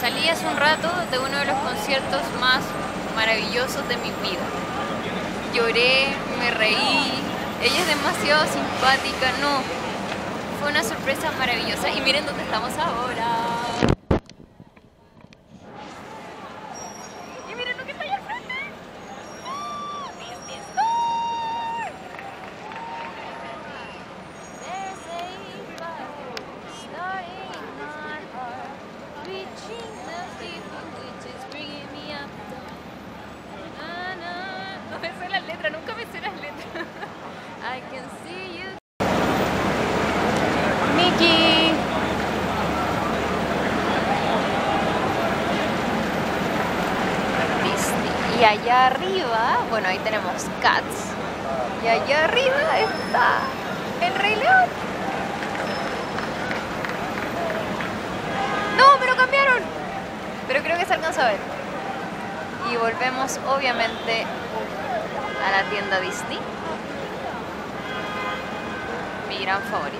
Salí hace un rato de uno de los conciertos más maravillosos de mi vida. Lloré, me reí, ella es demasiado simpática, no. Fue una sorpresa maravillosa y miren dónde estamos ahora. Y allá arriba, bueno, ahí tenemos Cats. Y allá arriba está el Rey León. ¡No, me lo cambiaron! Pero creo que se alcanza a ver. Y volvemos, obviamente, a la tienda Disney. Mi gran favorito.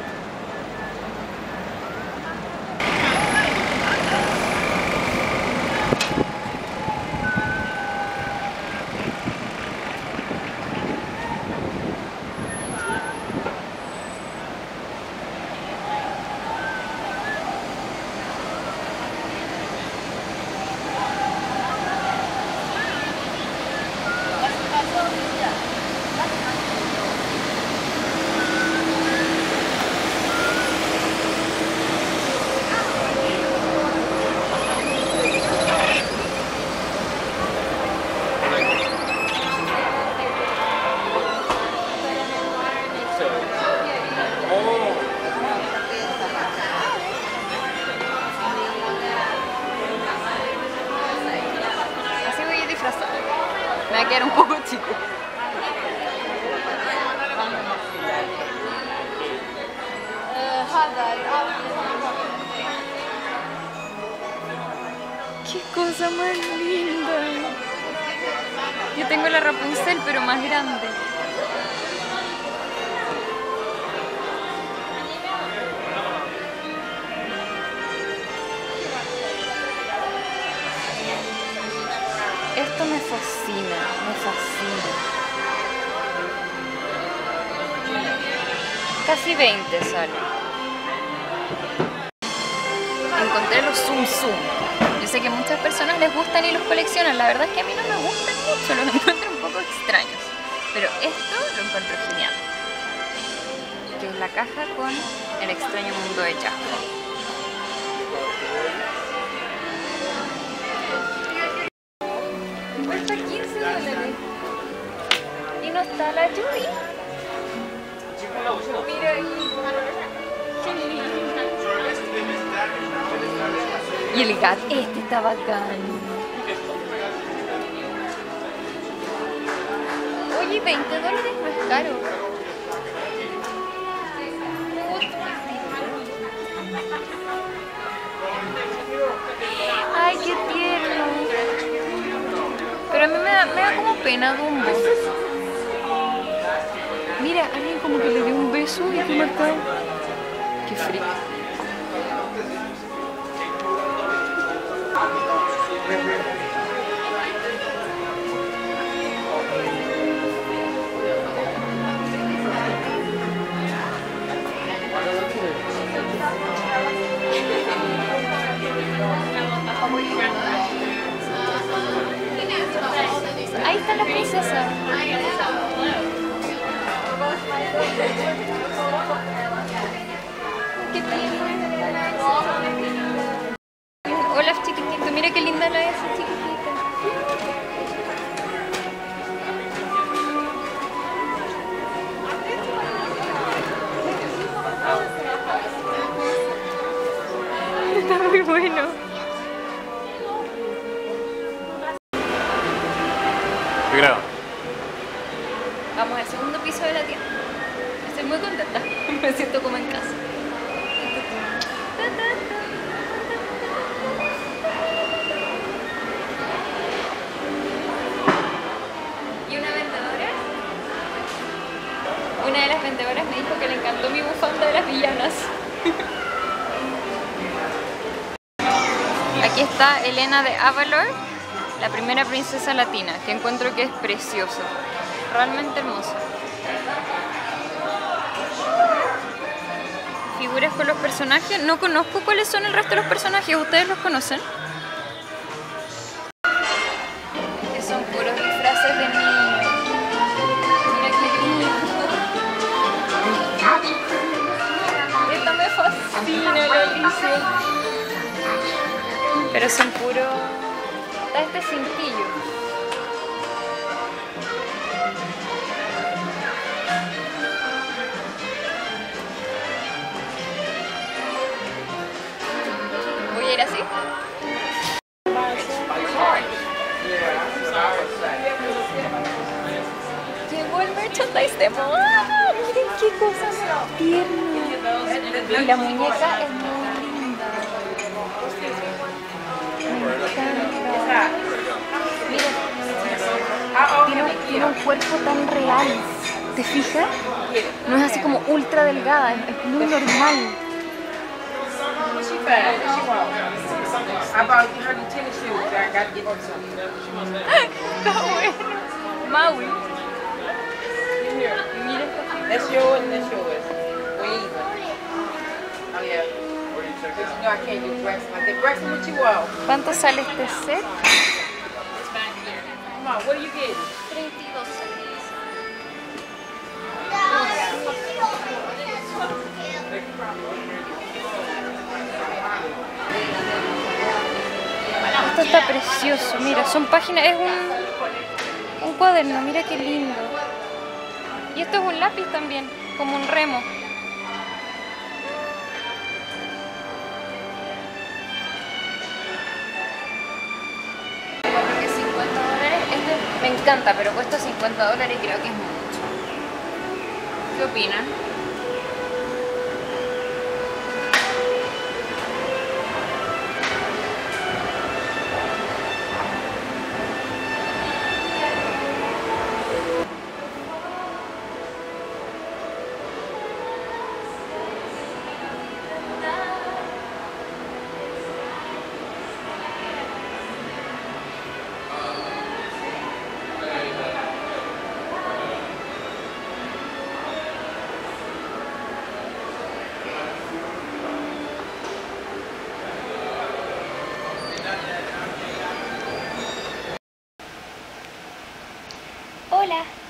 Era un poco chico. ¡Qué cosa más linda! Yo tengo la Rapunzel, pero más grande. Esto me fascina, me fascina. Casi 20 sale. Encontré los Tsum Tsum. Yo sé que a muchas personas les gustan y los coleccionan. La verdad es que a mí no me gustan mucho, los encuentro un poco extraños. Pero esto lo encuentro genial. Que es la caja con el extraño mundo de Jack. $15. Y no está la Yuri. Mira ahí. Y el gato, este está bacán. Oye, $20 no es caro. Ay, qué tierno. Pero a mí me da como pena Dumbo. Mira, alguien como que le dio un beso y fue marcado. Qué frío. Ahí está la princesa. Qué lindo. Hola, chiquitito. Mira qué linda la es, chiquitita. Está muy bueno. Vamos al segundo piso de la tienda. Estoy muy contenta, me siento como en casa. Y una vendedora, una de las vendedoras me dijo que le encantó mi bufanda de las villanas. Aquí está Elena de Avalor, la primera princesa latina, que encuentro que es preciosa, realmente hermosa. Figuras con los personajes, no conozco cuáles son el resto de los personajes, ¿ustedes los conocen? Que son puros disfraces de niños. Mira qué lindo. Esta me fascina, Lolicia. Pero son puros... Está este cintillo. Voy a ir así. Llegó el merchandise de moda. Miren qué cosas tiernas. Y la muñeca es muy linda. Tiene un cuerpo tan real, ¿te fijas? No es así como ultra delgada, es muy normal. Está bueno. Maui. Mira esta figura. ¿Cuánto sale este set? 32 soles. Esto está precioso, mira, son páginas, es un cuaderno, mira qué lindo. Y esto es un lápiz también, como un remo. Me encanta, pero cuesta $50 y creo que es mucho. ¿Qué opinan?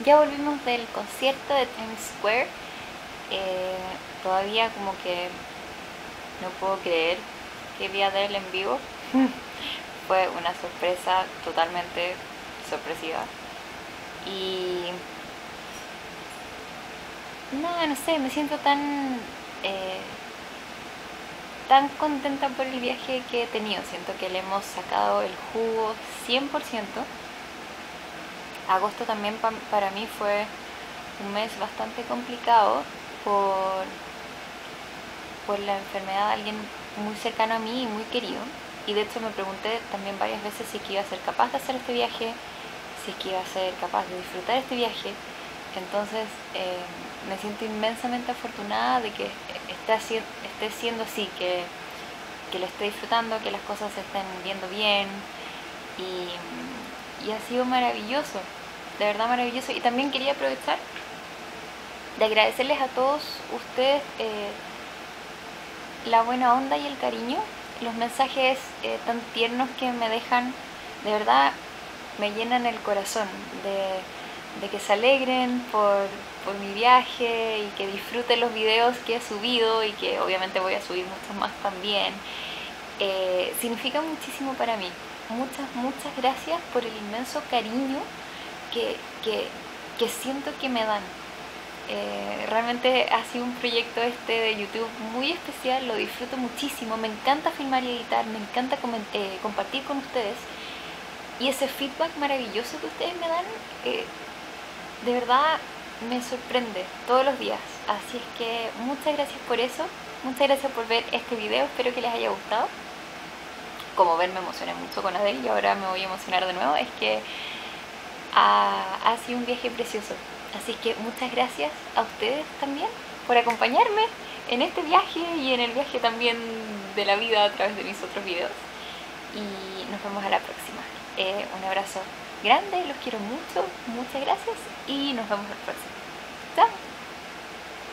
Ya volvimos del concierto de Times Square. Todavía como que no puedo creer que vi a Adele en vivo. Fue una sorpresa totalmente sorpresiva. Y... no sé, me siento tan contenta por el viaje que he tenido. Siento que le hemos sacado el jugo 100%. Agosto también para mí fue un mes bastante complicado por la enfermedad de alguien muy cercano a mí y muy querido. Y de hecho me pregunté también varias veces si es que iba a ser capaz de hacer este viaje, si es que iba a ser capaz de disfrutar este viaje. Entonces me siento inmensamente afortunada de que esté siendo así, que lo esté disfrutando, que las cosas se estén viendo bien y ha sido maravilloso, de verdad maravilloso. Y también quería aprovechar de agradecerles a todos ustedes la buena onda y el cariño, los mensajes tan tiernos que me dejan, de verdad me llenan el corazón de que se alegren por mi viaje y que disfruten los videos que he subido y que obviamente voy a subir muchos más también. Significa muchísimo para mí. Muchas gracias por el inmenso cariño que siento que me dan. Realmente ha sido un proyecto de YouTube muy especial, lo disfruto muchísimo, me encanta filmar y editar, me encanta compartir con ustedes. Y ese feedback maravilloso que ustedes me dan, de verdad me sorprende todos los días. Así es que muchas gracias por eso, muchas gracias por ver este video, espero que les haya gustado. Como ven, me emocioné mucho con Adele y ahora me voy a emocionar de nuevo. Es que ha sido un viaje precioso. Así que muchas gracias a ustedes también por acompañarme en este viaje y en el viaje también de la vida a través de mis otros videos. y nos vemos a la próxima. Un abrazo grande, los quiero mucho, muchas gracias y nos vemos al próximo. ¡Chao!